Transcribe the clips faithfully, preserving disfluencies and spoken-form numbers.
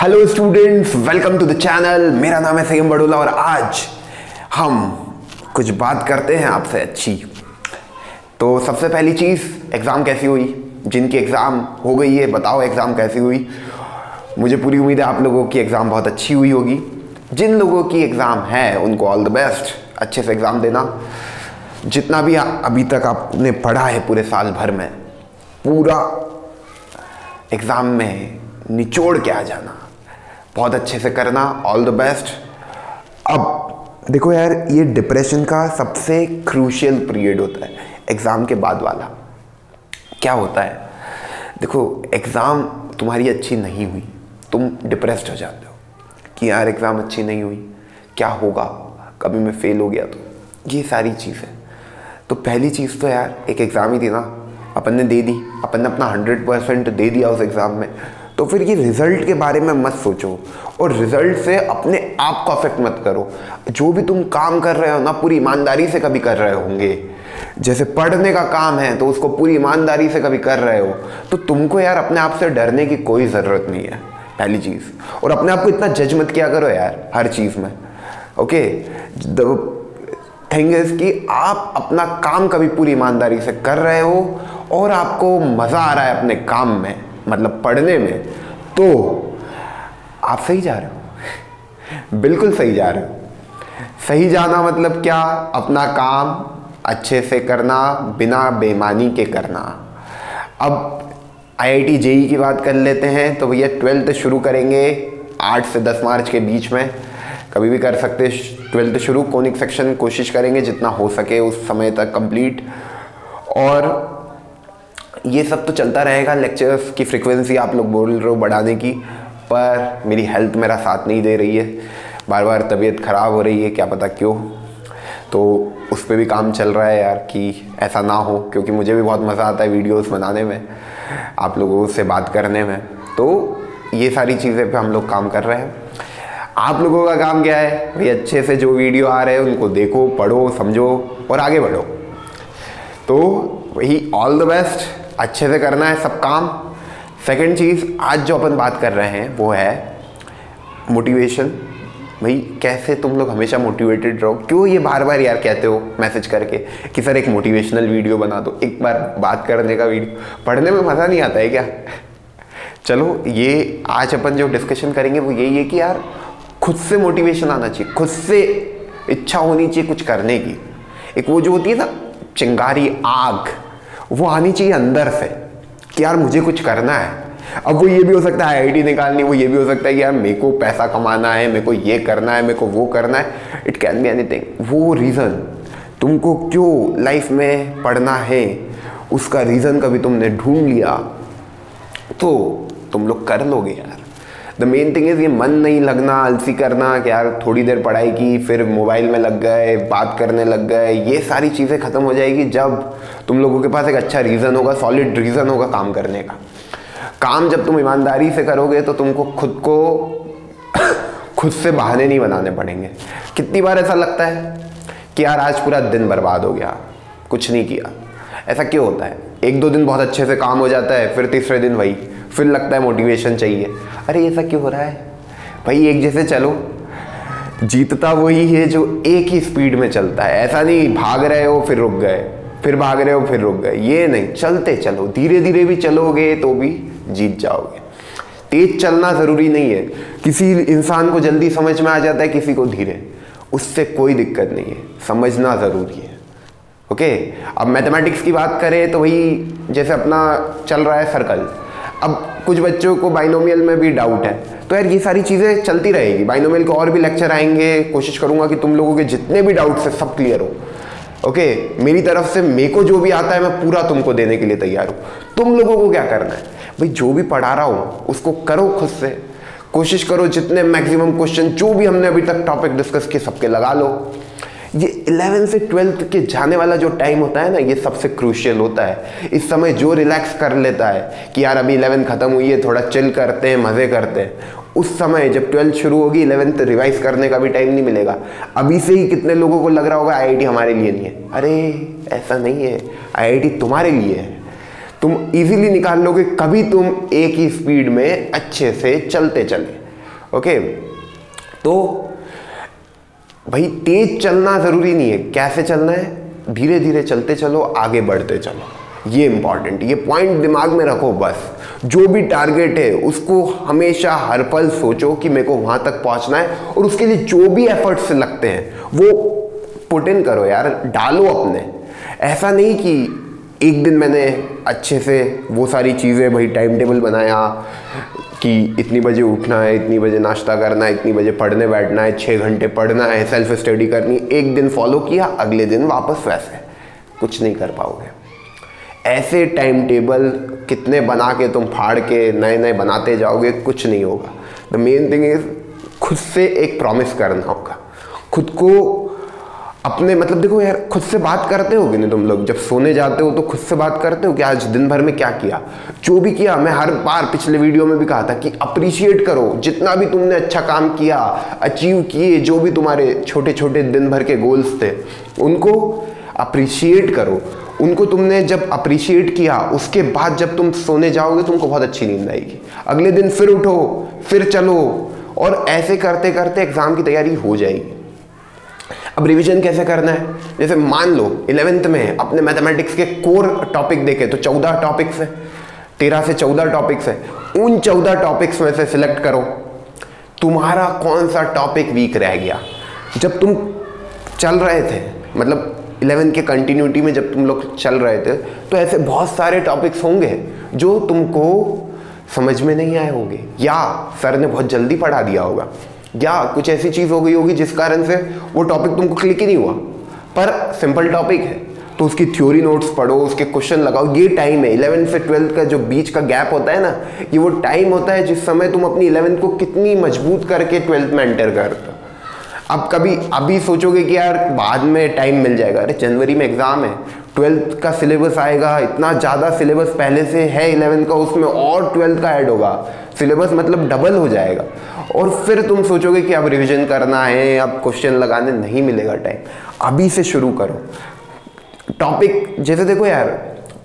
Hello students, welcome to the channel. मेरा नाम है सयम बडोला और आज हम कुछ बात करते हैं आपसे अच्छी। तो सबसे पहली चीज़, एग्ज़ाम कैसी हुई? जिनकी एग्ज़ाम हो गई है बताओ एग्ज़ाम कैसी हुई। मुझे पूरी उम्मीद है आप लोगों की एग्ज़ाम बहुत अच्छी हुई होगी। जिन लोगों की एग्ज़ाम है उनको ऑल द बेस्ट, अच्छे से एग्ज़ाम देना। जितना भी अभी तक आपने पढ़ा है पूरे साल भर में, पूरा एग्ज़ाम में निचोड़ के आ जाना, बहुत अच्छे से करना। All the best. अब देखो यार, ये डिप्रेशन का सबसे क्रूशियल पीरियड होता है, एग्ज़ाम के बाद वाला। क्या होता है देखो, एग्ज़ाम तुम्हारी अच्छी नहीं हुई, तुम डिप्रेस्ड हो जाते हो कि यार एग्ज़ाम अच्छी नहीं हुई, क्या होगा, कभी मैं फेल हो गया तो, ये सारी चीज़ें। तो पहली चीज़ तो यार एक एग्ज़ाम ही देना। अपन ने दे दी, अपन ने अपना हंड्रेड परसेंट दे दिया उस एग्ज़ाम में, तो फिर ये रिज़ल्ट के बारे में मत सोचो और रिज़ल्ट से अपने आप को अफेक्ट मत करो। जो भी तुम काम कर रहे हो ना, पूरी ईमानदारी से कभी कर रहे होंगे। जैसे पढ़ने का काम है तो उसको पूरी ईमानदारी से कभी कर रहे हो, तो तुमको यार अपने आप से डरने की कोई ज़रूरत नहीं है, पहली चीज़। और अपने आप को इतना जज मत किया करो यार हर चीज़ में। ओके, द थिंग इज़ कि आप अपना काम कभी पूरी ईमानदारी से कर रहे हो और आपको मज़ा आ रहा है अपने काम में, मतलब पढ़ने में, तो आप सही जा रहे हो, बिल्कुल सही जा रहे हो। सही जाना मतलब क्या? अपना काम अच्छे से करना, बिना बेईमानी के करना। अब आई आई टी जे ई ई की बात कर लेते हैं, तो भैया ट्वेल्थ शुरू करेंगे आठ से दस मार्च के बीच में, कभी भी कर सकते ट्वेल्थ शुरू। कोनिक सेक्शन कोशिश करेंगे जितना हो सके उस समय तक कंप्लीट। और ये सब तो चलता रहेगा, लेक्चर्स की फ्रीक्वेंसी आप लोग बोल रहे हो बढ़ाने की, पर मेरी हेल्थ मेरा साथ नहीं दे रही है, बार बार तबीयत ख़राब हो रही है, क्या पता क्यों। तो उस पर भी काम चल रहा है यार कि ऐसा ना हो, क्योंकि मुझे भी बहुत मज़ा आता है वीडियोस बनाने में, आप लोगों से बात करने में। तो ये सारी चीज़ें पे हम लोग काम कर रहे हैं। आप लोगों का काम क्या है भाई? अच्छे से जो वीडियो आ रहे हैं उनको देखो, पढ़ो, समझो और आगे बढ़ो। तो वही, ऑल द बेस्ट, अच्छे से करना है सब काम। सेकंड चीज़, आज जो अपन बात कर रहे हैं वो है मोटिवेशन। भाई कैसे तुम लोग हमेशा मोटिवेटेड रहो, क्यों ये बार बार यार कहते हो मैसेज करके कि सर एक मोटिवेशनल वीडियो बना दो, एक बार बात करने का वीडियो, पढ़ने में मज़ा नहीं आता है क्या? चलो, ये आज अपन जो डिस्कशन करेंगे वो यही है कि यार खुद से मोटिवेशन आना चाहिए, खुद से इच्छा होनी चाहिए कुछ करने की। एक वो जो होती है ना चिंगारी, आग, वो आनी चाहिए अंदर से कि यार मुझे कुछ करना है। अब वो ये भी हो सकता है आई आई टी निकालनी, वो ये भी हो सकता है कि यार मेरे को पैसा कमाना है, मेरे को ये करना है, मेरे को वो करना है। It can be anything. वो रीज़न तुमको क्यों लाइफ में पढ़ना है, उसका रीज़न कभी तुमने ढूंढ लिया तो तुम लोग कर लोगे यार। द मेन थिंग इज़ ये मन नहीं लगना, आलसी करना कि यार थोड़ी देर पढ़ाई की फिर मोबाइल में लग गए, बात करने लग गए, ये सारी चीज़ें ख़त्म हो जाएगी जब तुम लोगों के पास एक अच्छा रीज़न होगा, सॉलिड रीज़न होगा काम करने का। काम जब तुम ईमानदारी से करोगे तो तुमको खुद को खुद से बहाने नहीं बनाने पड़ेंगे। कितनी बार ऐसा लगता है कि यार आज पूरा दिन बर्बाद हो गया, कुछ नहीं किया। ऐसा क्यों होता है? एक दो दिन बहुत अच्छे से काम हो जाता है, फिर तीसरे दिन वही, फिर लगता है मोटिवेशन चाहिए। अरे ऐसा क्यों हो रहा है भाई? एक जैसे चलो, जीतता वही है जो एक ही स्पीड में चलता है। ऐसा नहीं भाग रहे हो फिर रुक गए, फिर भाग रहे हो फिर रुक गए, ये नहीं। चलते चलो, धीरे धीरे भी चलोगे तो भी जीत जाओगे। तेज चलना ज़रूरी नहीं है। किसी इंसान को जल्दी समझ में आ जाता है, किसी को धीरे, उससे कोई दिक्कत नहीं है, समझना ज़रूरी है। ओके, अब मैथमेटिक्स की बात करें तो वही जैसे अपना चल रहा है सर्कल। अब कुछ बच्चों को बाइनोमियल में भी डाउट है, तो यार ये सारी चीज़ें चलती रहेगी। बाइनोमियल के और भी लेक्चर आएंगे, कोशिश करूँगा कि तुम लोगों के जितने भी डाउट्स हैं सब क्लियर हो। ओके, मेरी तरफ से मेरे को जो भी आता है मैं पूरा तुमको देने के लिए तैयार हूँ। तुम लोगों को क्या करना है भाई, जो भी पढ़ा रहा हूँ उसको करो, खुद से कोशिश करो, जितने मैक्सिमम क्वेश्चन जो भी हमने अभी तक टॉपिक डिस्कस किए सबके लगा लो। ये इलेवेंथ से ट्वेल्थ के जाने वाला जो टाइम होता है ना, ये सबसे क्रूशियल होता है। इस समय जो रिलैक्स कर लेता है कि यार अभी इलेवेंथ ख़त्म हुई है, थोड़ा चिल करते हैं, मज़े करते हैं, उस समय जब ट्वेल्थ शुरू होगी, इलेवेंथ रिवाइज करने का भी टाइम नहीं मिलेगा। अभी से ही कितने लोगों को लग रहा होगा आई आई टी हमारे लिए नहीं है। अरे ऐसा नहीं है, आई आई टी तुम्हारे लिए है, तुम ईजिली निकाल लोगे, कभी तुम एक ही स्पीड में अच्छे से चलते चले। ओके। तो भाई तेज चलना ज़रूरी नहीं है, कैसे चलना है, धीरे धीरे चलते चलो, आगे बढ़ते चलो, ये इम्पॉर्टेंट, ये पॉइंट दिमाग में रखो। बस जो भी टारगेट है उसको हमेशा हर पल सोचो कि मेरे को वहाँ तक पहुँचना है, और उसके लिए जो भी एफर्ट्स लगते हैं वो पुट इन करो यार, डालो अपने। ऐसा नहीं कि एक दिन मैंने अच्छे से वो सारी चीज़ें भाई टाइम टेबल बनाया कि इतनी बजे उठना है, इतनी बजे नाश्ता करना है, इतनी बजे पढ़ने बैठना है, छः घंटे पढ़ना है, सेल्फ स्टडी करनी, एक दिन फॉलो किया, अगले दिन वापस वैसे, कुछ नहीं कर पाओगे। ऐसे टाइम टेबल कितने बना के तुम फाड़ के नए नए बनाते जाओगे, कुछ नहीं होगा। द मेन थिंग इज़ खुद से एक प्रॉमिस करना होगा, खुद को अपने, मतलब देखो यार, खुद से बात करते हो कि नहीं तुम लोग, जब सोने जाते हो तो खुद से बात करते हो कि आज दिन भर में क्या किया, जो भी किया। मैं हर बार पिछले वीडियो में भी कहा था कि अप्रिशिएट करो जितना भी तुमने अच्छा काम किया, अचीव किए, जो भी तुम्हारे छोटे छोटे दिन भर के गोल्स थे उनको अप्रिशिएट करो। उनको तुमने जब अप्रिशिएट किया, उसके बाद जब तुम सोने जाओगे तुमको बहुत अच्छी नींद आएगी, अगले दिन फिर उठो, फिर चलो, और ऐसे करते करते एग्ज़ाम की तैयारी हो जाएगी। अब रिवीजन कैसे करना है, जैसे मान लो इलेवेंथ में अपने मैथमेटिक्स के कोर टॉपिक देखे तो चौदह टॉपिक्स हैं, तेरह से चौदह टॉपिक्स हैं, उन चौदह टॉपिक्स में से सिलेक्ट करो तुम्हारा कौन सा टॉपिक वीक रह गया। जब तुम चल रहे थे, मतलब इलेवेंथ के कंटिन्यूटी में जब तुम लोग चल रहे थे, तो ऐसे बहुत सारे टॉपिक्स होंगे जो तुमको समझ में नहीं आए होंगे, या सर ने बहुत जल्दी पढ़ा दिया होगा, या कुछ ऐसी चीज़ हो गई होगी जिस कारण से वो टॉपिक तुमको क्लिक ही नहीं हुआ, पर सिंपल टॉपिक है तो उसकी थ्योरी नोट्स पढ़ो, उसके क्वेश्चन लगाओ। ये टाइम है, इलेवेंथ से ट्वेल्थ का जो बीच का गैप होता है ना, ये वो टाइम होता है जिस समय तुम अपनी इलेवेंथ को कितनी मजबूत करके ट्वेल्थ में एंटर करते हो। अब कभी अभी सोचोगे कि यार बाद में टाइम मिल जाएगा, अरे जनवरी में एग्ज़ाम है, ट्वेल्थ का सिलेबस आएगा, इतना ज़्यादा सिलेबस पहले से है इलेवेंथ का, उसमें और ट्वेल्थ का ऐड होगा, सिलेबस मतलब डबल हो जाएगा, और फिर तुम सोचोगे कि अब रिवीजन करना है, अब क्वेश्चन लगाने नहीं मिलेगा टाइम। अभी से शुरू करो टॉपिक, जैसे देखो यार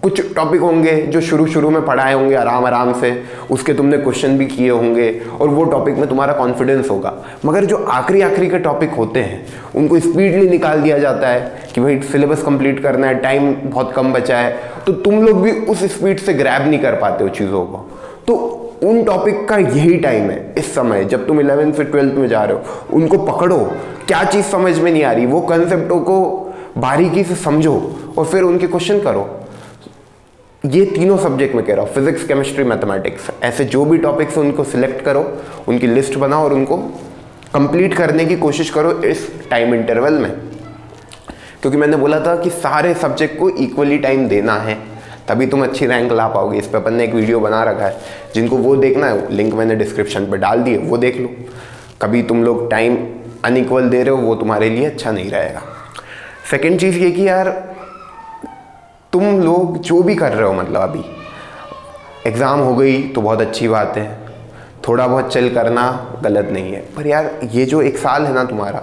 कुछ टॉपिक होंगे जो शुरू शुरू में पढ़ाए होंगे आराम आराम से, उसके तुमने क्वेश्चन भी किए होंगे और वो टॉपिक में तुम्हारा कॉन्फिडेंस होगा, मगर जो आखिरी आखिरी के टॉपिक होते हैं उनको स्पीडली निकाल दिया जाता है कि भाई सिलेबस कंप्लीट करना है, टाइम बहुत कम बचा है, तो तुम लोग भी उस स्पीड से ग्रैब नहीं कर पाते हो चीज़ों को। तो उन टॉपिक का यही टाइम है इस समय, जब तुम इलेवेंथ से ट्वेल्थ में जा रहे हो, उनको पकड़ो, क्या चीज़ समझ में नहीं आ रही वो कंसेप्टों को बारीकी से समझो और फिर उनके क्वेश्चन करो। ये तीनों सब्जेक्ट में कह रहा हूँ, फिजिक्स, केमिस्ट्री, मैथमेटिक्स, ऐसे जो भी टॉपिक्स हैं उनको सिलेक्ट करो, उनकी लिस्ट बनाओ और उनको कंप्लीट करने की कोशिश करो इस टाइम इंटरवल में, क्योंकि मैंने बोला था कि सारे सब्जेक्ट को इक्वली टाइम देना है, तभी तुम अच्छी रैंक ला पाओगे। इस पर अपन ने एक वीडियो बना रखा है, जिनको वो देखना है लिंक मैंने डिस्क्रिप्शन पर डाल दी है, वो देख लो। कभी तुम लोग टाइम अनइक्वल दे रहे हो वो तुम्हारे लिए अच्छा नहीं रहेगा। सेकेंड चीज़ ये कि यार तुम लोग जो भी कर रहे हो, मतलब अभी एग्ज़ाम हो गई तो बहुत अच्छी बात है, थोड़ा बहुत चिल करना गलत नहीं है, पर यार ये जो एक साल है ना तुम्हारा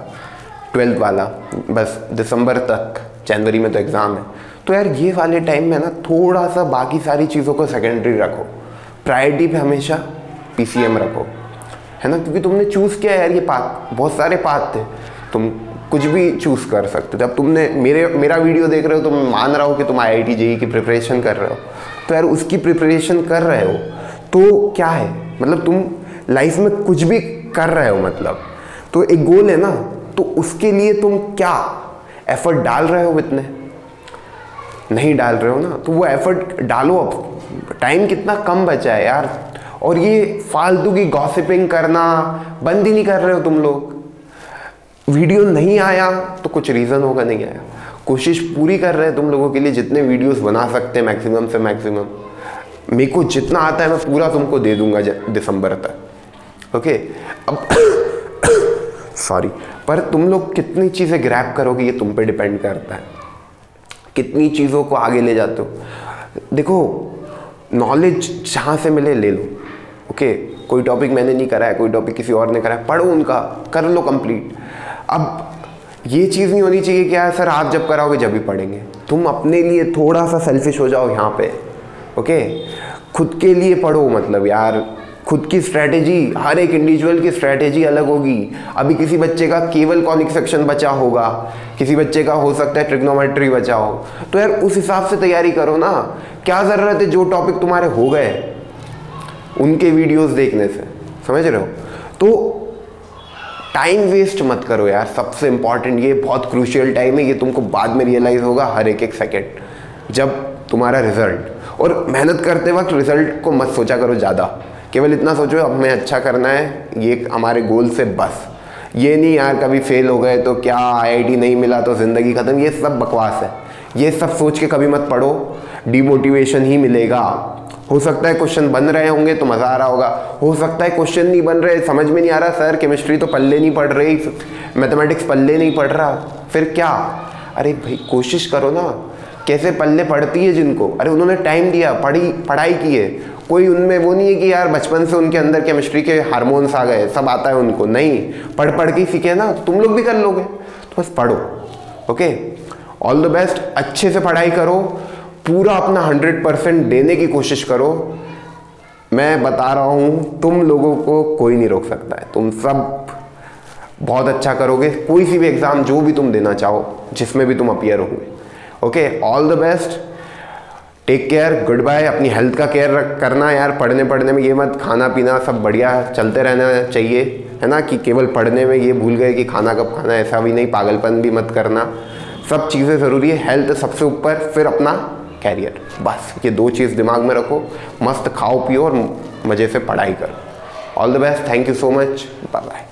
ट्वेल्थ वाला, बस दिसंबर तक, जनवरी में तो एग्ज़ाम है, तो यार ये वाले टाइम में ना थोड़ा सा बाकी सारी चीज़ों को सेकेंडरी रखो, प्रायोरिटी पे हमेशा पीसीएम रखो, है ना, क्योंकि तुमने चूज़ किया यार ये पाथ, बहुत सारे पाथ थे, तुम कुछ भी चूज़ कर सकते हो। जब तुमने मेरे मेरा वीडियो देख रहे हो तो मैं मान रहा हूँ कि तुम आईआईटी जेईई की प्रिपरेशन कर रहे हो, तो यार उसकी प्रिपरेशन कर रहे हो तो क्या है, मतलब तुम लाइफ में कुछ भी कर रहे हो, मतलब तो एक गोल है ना, तो उसके लिए तुम क्या एफर्ट डाल रहे हो, इतने नहीं डाल रहे हो ना, तो वो एफर्ट डालो। अब टाइम कितना कम बचा है यार, और ये फालतू की गॉसिपिंग करना बंद ही नहीं कर रहे हो तुम लोग। वीडियो नहीं आया तो कुछ रीज़न होगा नहीं आया, कोशिश पूरी कर रहे हैं तुम लोगों के लिए, जितने वीडियोस बना सकते हैं मैक्सिमम से मैक्सिमम, मेरे को जितना आता है मैं पूरा तुमको दे दूंगा दिसंबर तक, ओके। अब सॉरी, पर तुम लोग कितनी चीज़ें ग्रैब करोगे ये तुम पे डिपेंड करता है, कितनी चीज़ों को आगे ले जाते हो। देखो नॉलेज जहाँ से मिले ले लो, ओके, कोई टॉपिक मैंने नहीं करा है, कोई टॉपिक किसी और ने करा है, पढ़ो उनका, कर लो कंप्लीट। अब ये चीज़ नहीं होनी चाहिए कि यार सर आप जब कराओगे जब ही पढ़ेंगे, तुम अपने लिए थोड़ा सा सेल्फिश हो जाओ यहाँ पे, ओके, खुद के लिए पढ़ो, मतलब यार खुद की स्ट्रैटेजी, हर एक इंडिविजुअल की स्ट्रैटेजी अलग होगी। अभी किसी बच्चे का केवल कॉनिक सेक्शन बचा होगा, किसी बच्चे का हो सकता है ट्रिग्नोमेट्री बचा हो, तो यार उस हिसाब से तैयारी करो ना। क्या ज़रूरत है जो टॉपिक तुम्हारे हो गए उनके वीडियोस देखने से, समझ रहे हो? तो टाइम वेस्ट मत करो यार, सबसे इम्पॉर्टेंट, ये बहुत क्रूशियल टाइम है, ये तुमको बाद में रियलाइज़ होगा हर एक एक सेकेंड जब तुम्हारा रिजल्ट। और मेहनत करते वक्त रिजल्ट को मत सोचा करो ज़्यादा, केवल इतना सोचो हमें अच्छा करना है, ये हमारे गोल से बस। ये नहीं यार कभी फेल हो गए तो क्या, आई आई टी नहीं मिला तो ज़िंदगी ख़त्म, ये सब बकवास है। ये सब सोच के कभी मत पढ़ो, डिमोटिवेशन ही मिलेगा। हो सकता है क्वेश्चन बन रहे होंगे तो मज़ा आ रहा होगा, हो सकता है क्वेश्चन नहीं बन रहे, समझ में नहीं आ रहा, सर केमिस्ट्री तो पल्ले नहीं पढ़ रही, मैथमेटिक्स पल्ले नहीं पढ़ रहा, फिर क्या? अरे भाई कोशिश करो ना, कैसे पल्ले पढ़ती है जिनको, अरे उन्होंने टाइम दिया, पढ़ी पढ़ाई की है। कोई उनमें वो नहीं है कि यार बचपन से उनके अंदर केमिस्ट्री के हार्मोन्स आ गए, सब आता है उनको, नहीं, पढ़ पढ़ के सीखे ना, तुम लोग भी कर लोगे, तो बस पढ़ो। ओके, ऑल द बेस्ट, अच्छे से पढ़ाई करो, पूरा अपना हंड्रेड परसेंट देने की कोशिश करो। मैं बता रहा हूँ तुम लोगों को कोई नहीं रोक सकता है, तुम सब बहुत अच्छा करोगे, कोई सी भी एग्ज़ाम जो भी तुम देना चाहो, जिसमें भी तुम अपीयर होगे। Okay, all the best, take care, good bye. अपनी हेल्थ का केयर करना यार, पढ़ने पढ़ने में ये मत, खाना पीना सब बढ़िया चलते रहना चाहिए, है ना, कि केवल पढ़ने में ये भूल गए कि खाना कब खाना, ऐसा भी नहीं, पागलपन भी मत करना, सब चीज़ें ज़रूरी है, हेल्थ सबसे ऊपर, फिर अपना कैरियर, बस ये दो चीज़ दिमाग में रखो। मस्त खाओ पियो और मज़े से पढ़ाई करो। All the best, thank you so much, bye bye.